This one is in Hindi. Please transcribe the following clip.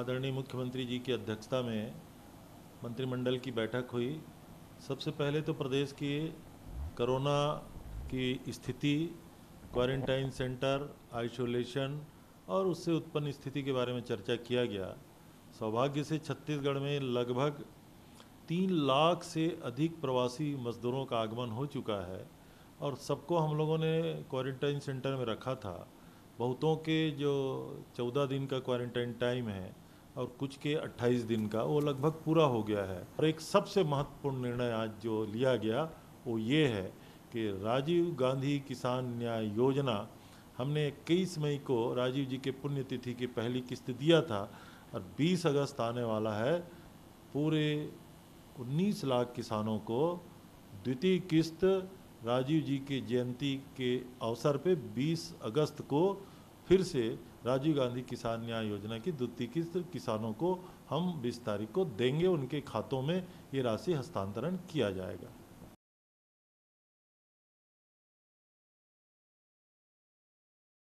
आदरणीय मुख्यमंत्री जी की अध्यक्षता में मंत्रिमंडल की बैठक हुई। सबसे पहले तो प्रदेश की कोरोना की स्थिति, क्वारंटाइन सेंटर, आइसोलेशन और उससे उत्पन्न स्थिति के बारे में चर्चा किया गया। सौभाग्य से छत्तीसगढ़ में लगभग 3 लाख से अधिक प्रवासी मजदूरों का आगमन हो चुका है और सबको हम लोगों ने क्वारंटाइन सेंटर में रखा था। बहुतों के जो 14 दिन का क्वारंटाइन टाइम है और कुछ के 28 दिन का, वो लगभग पूरा हो गया है। और एक सबसे महत्वपूर्ण निर्णय आज जो लिया गया वो ये है कि राजीव गांधी किसान न्याय योजना हमने 21 मई को राजीव जी के पुण्यतिथि की पहली किस्त दिया था और 20 अगस्त आने वाला है। पूरे 19 लाख किसानों को द्वितीय किस्त राजीव जी के जयंती के अवसर पे 20 अगस्त को फिर से राजीव गांधी किसान न्याय योजना की द्वितीय किस्त किसानों को हम 20 तारीख को देंगे। उनके खातों में ये राशि हस्तांतरण किया जाएगा।